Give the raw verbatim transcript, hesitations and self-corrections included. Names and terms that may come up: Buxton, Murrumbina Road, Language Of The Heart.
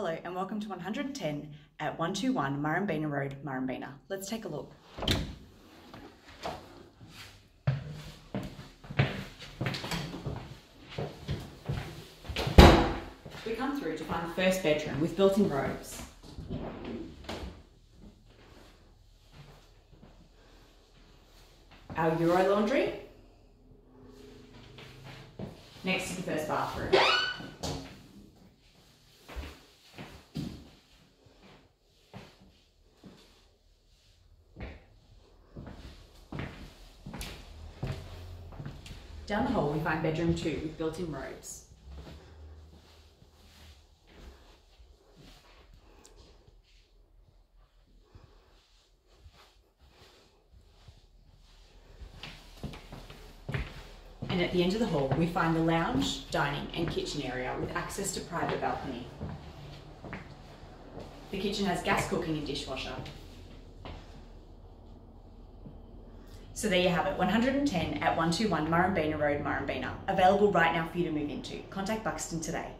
Hello and welcome to one ten at one two one Murrumbina Road, Murrumbina. Let's take a look. We come through to find the first bedroom with built-in robes. Our Euro laundry next to the first bathroom. Down the hall we find bedroom two with built-in robes. And at the end of the hall we find the lounge, dining and kitchen area with access to private balcony. The kitchen has gas cooking and dishwasher. So there you have it, one ten at one two one Murrumbina Road, Murrumbina. Available right now for you to move into. Contact Buxton today.